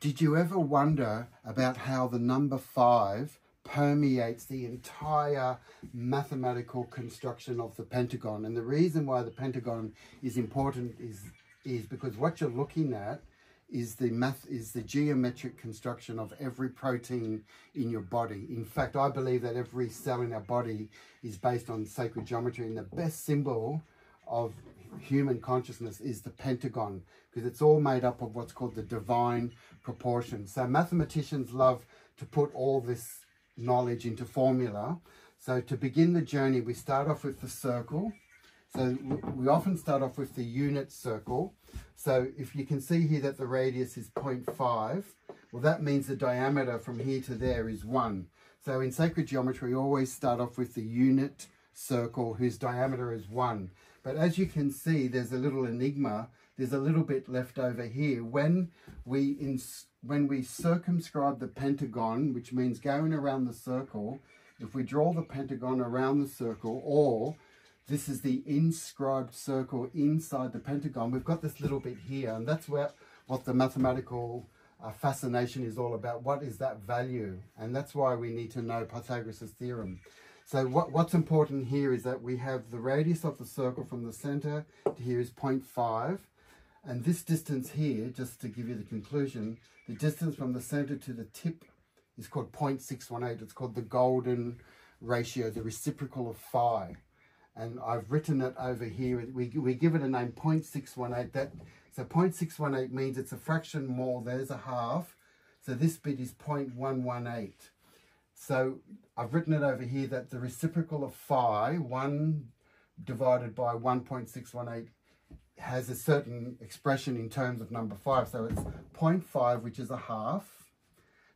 Did you ever wonder about how the number 5 permeates the entire mathematical construction of the pentagon? And the reason why the pentagon is important is because what you're looking at is the geometric construction of every protein in your body. In fact, I believe that every cell in our body is based on sacred geometry, and the best symbol of human consciousness is the pentagon, because it's all made up of what's called the divine proportion. So mathematicians love to put all this knowledge into formula. So to begin the journey, we start off with the circle. So we often start off with the unit circle. So if you can see here that the radius is 0.5, well, that means the diameter from here to there is 1. So in sacred geometry, we always start off with the unit circle whose diameter is 1. But as you can see, there's a little enigma. There's a little bit left over here. When we circumscribe the pentagon, which means going around the circle, if we draw the pentagon around the circle, or this is the inscribed circle inside the pentagon, we've got this little bit here, and that's what the mathematical fascination is all about. What is that value? And that's why we need to know Pythagoras' theorem. So what's important here is that we have the radius of the circle from the center to here is 0.5, and this distance here, just to give you the conclusion, the distance from the center to the tip is called 0.618. It's called the golden ratio, the reciprocal of phi. And I've written it over here. We give it a name, 0.618. So 0.618 means it's a fraction more. There's a half. So this bit is 0.118. So I've written it over here that the reciprocal of phi, 1 divided by 1.618, has a certain expression in terms of number 5. So it's 0.5, which is a half,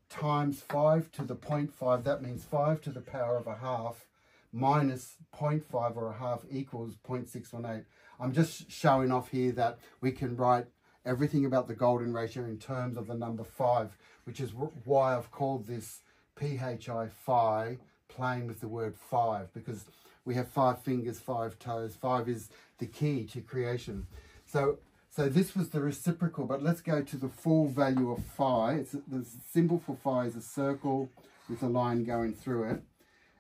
times 5 to the 0.5. That means 5 to the power of a half, minus 0.5 or a half equals 0.618. I'm just showing off here that we can write everything about the golden ratio in terms of the number 5, which is why I've called this PHI Phi, playing with the word 5, because we have 5 fingers, 5 toes. 5 is the key to creation. So this was the reciprocal, but let's go to the full value of phi. The symbol for phi is a circle with a line going through it.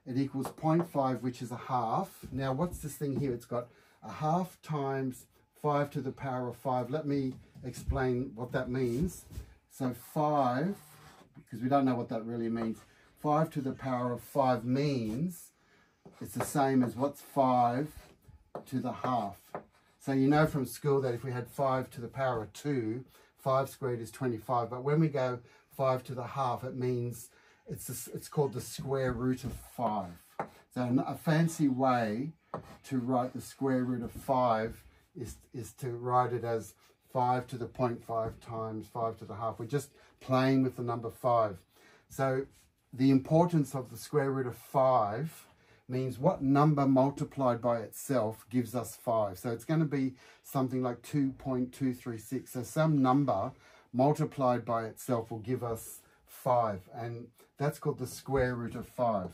It equals 0.5, which is a half. Now, what's this thing here? It's got a half times 5 to the power of 5. Let me explain what that means. So 5, because we don't know what that really means, 5 to the power of 5 means it's the same as what's 5 to the half. So you know from school that if we had 5 to the power of 2, 5 squared is 25. But when we go 5 to the half, it means it's called the square root of 5. So a fancy way to write the square root of 5 is to write it as 5 to the 0.5 times 5 to the half. We're just playing with the number 5. So the importance of the square root of 5 means what number multiplied by itself gives us 5. So it's going to be something like 2.236. So some number multiplied by itself will give us 5, and that's called the square root of 5.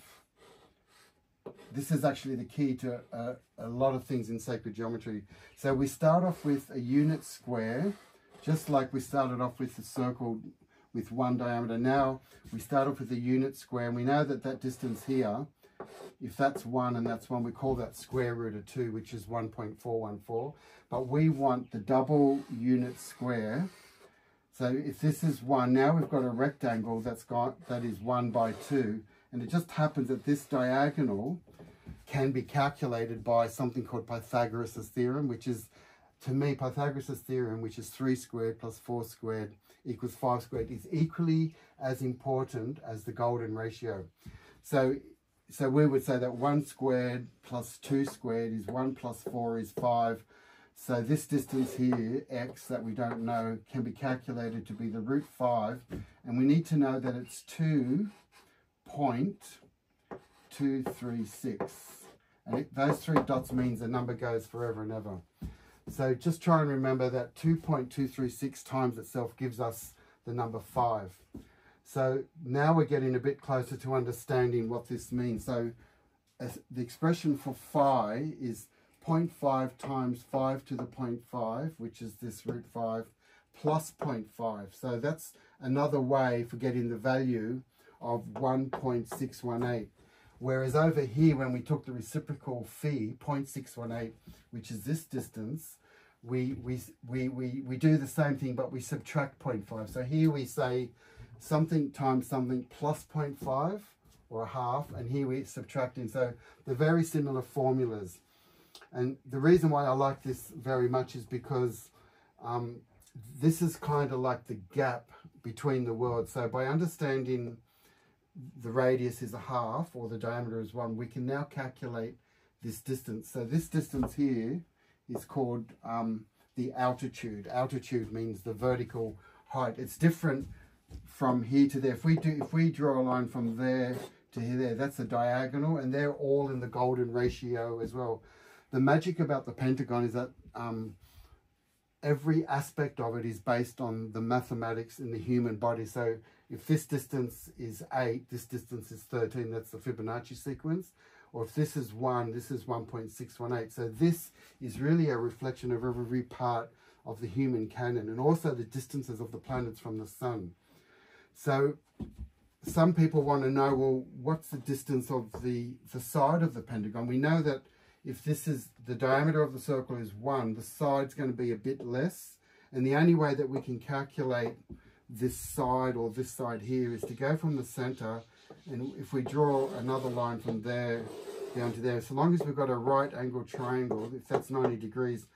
This is actually the key to a lot of things in sacred geometry. So we start off with a unit square, just like we started off with the circle with 1 diameter. Now we start off with a unit square, and we know that that distance here, if that's 1 and that's 1, we call that square root of 2, which is 1.414. But we want the double unit square. So if this is 1, now we've got a rectangle that is 1 by 2, and it just happens that this diagonal can be calculated by something called Pythagoras' theorem, which is, to me, Pythagoras' theorem, which is 3 squared plus 4 squared equals 5 squared, is equally as important as the golden ratio. So we would say that 1 squared plus 2 squared is 1 plus 4 is 5. So this distance here, x, that we don't know, can be calculated to be the root 5. And we need to know that it's 2.236. And those 3 dots means the number goes forever and ever. So just try and remember that 2.236 times itself gives us the number 5. So now we're getting a bit closer to understanding what this means. So the expression for phi is 0.5 times 5 to the 0.5, which is this root 5, plus 0.5. So that's another way for getting the value of 1.618. Whereas over here, when we took the reciprocal phi, 0.618, which is this distance, we do the same thing, but we subtract 0.5. So here we say something times something plus 0.5 or a half, and here we're subtracting. So they're very similar formulas. And the reason why I like this very much is because this is kind of like the gap between the worlds. So by understanding the radius is a half or the diameter is one, we can now calculate this distance. So this distance here is called the altitude. Altitude means the vertical height. It's different from here to there. If we draw a line from there to here, there, that's a diagonal, and they're all in the golden ratio as well. The magic about the pentagon is that every aspect of it is based on the mathematics in the human body. So if this distance is 8, this distance is 13, that's the Fibonacci sequence. Or if this is 1, this is 1.618. So this is really a reflection of every part of the human canon, and also the distances of the planets from the sun. So some people want to know, well, what's the distance of the side of the pentagon? We know that if this is the diameter of the circle is 1, the side's going to be a bit less. And the only way that we can calculate this side or this side here is to go from the center, and if we draw another line from there down to there, so long as we've got a right angle triangle, if that's 90 degrees,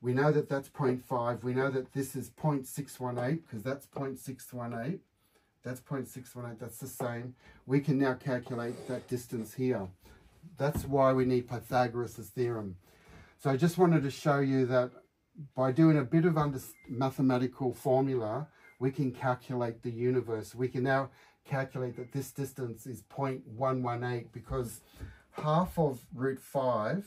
we know that that's 0.5. We know that this is 0.618 because that's 0.618. That's 0.618. That's the same. We can now calculate that distance here. That's why we need Pythagoras' theorem. So I just wanted to show you that by doing a bit of mathematical formula, we can calculate the universe. We can now calculate that this distance is 0.118 because half of root 5,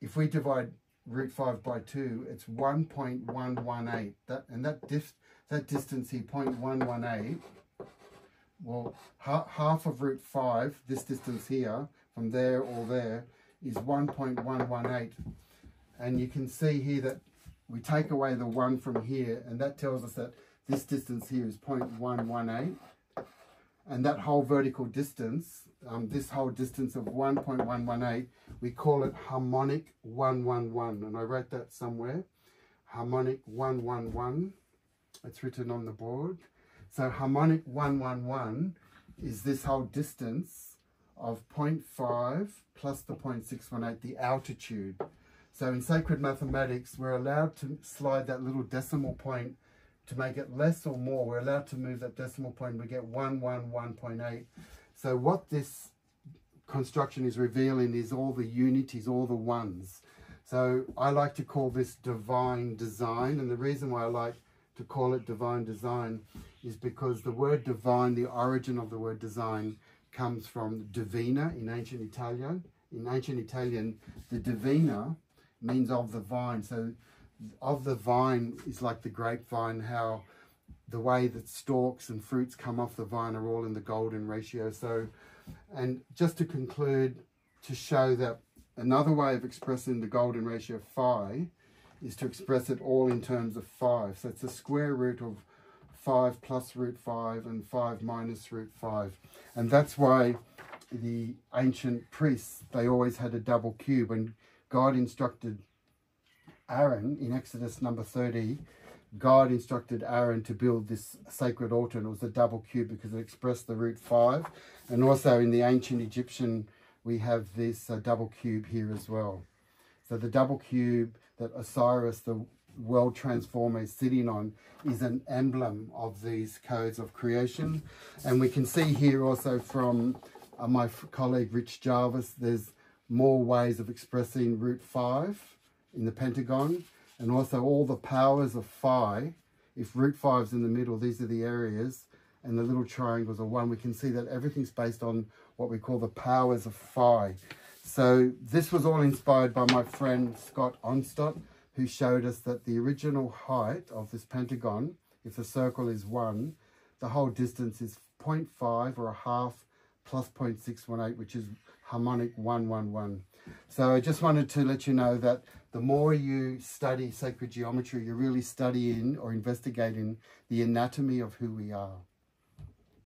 if we divide root 5 by 2, it's 1.118. That distance here, 0.118, well, half of root 5, this distance here, from there or there, is 1.118. And you can see here that we take away the 1 from here, and that tells us that this distance here is 0.118. And that whole vertical distance, this whole distance of 1.118, we call it harmonic 111. And I wrote that somewhere. Harmonic 111. It's written on the board. So harmonic 111 is this whole distance of 0.5 plus the 0.618, the altitude. So in sacred mathematics, we're allowed to slide that little decimal point to make it less or more. We're allowed to move that decimal point. We get 111.8. So what this construction is revealing is all the unities, all the ones. So I like to call this divine design. And the reason why I like to call it divine design is because the word divine, the origin of the word design, comes from divina in ancient Italian. In ancient Italian, the divina means of the vine. So of the vine is like the grapevine, how the way that stalks and fruits come off the vine are all in the golden ratio. So, and just to conclude, to show that another way of expressing the golden ratio phi is to express it all in terms of 5. So it's the square root of 5 plus root 5 and 5 minus root 5. And that's why the ancient priests, they always had a double cube. And God instructed Aaron, in Exodus number 30, God instructed Aaron to build this sacred altar, and it was a double cube because it expressed the root 5. And also in the ancient Egyptian, we have this double cube here as well. So the double cube that Osiris, the world transformer, is sitting on is an emblem of these codes of creation. And we can see here also from my colleague Rich Jarvis, there's more ways of expressing root 5 in the pentagon, and also all the powers of phi. If root 5's in the middle, these are the areas, and the little triangles are 1. We can see that everything's based on what we call the powers of phi. So this was all inspired by my friend Scott Onstott, who showed us that the original height of this pentagon, if the circle is 1, the whole distance is 0.5 or a half plus 0.618, which is harmonic 111. So I just wanted to let you know that the more you study sacred geometry, you're really studying or investigating the anatomy of who we are.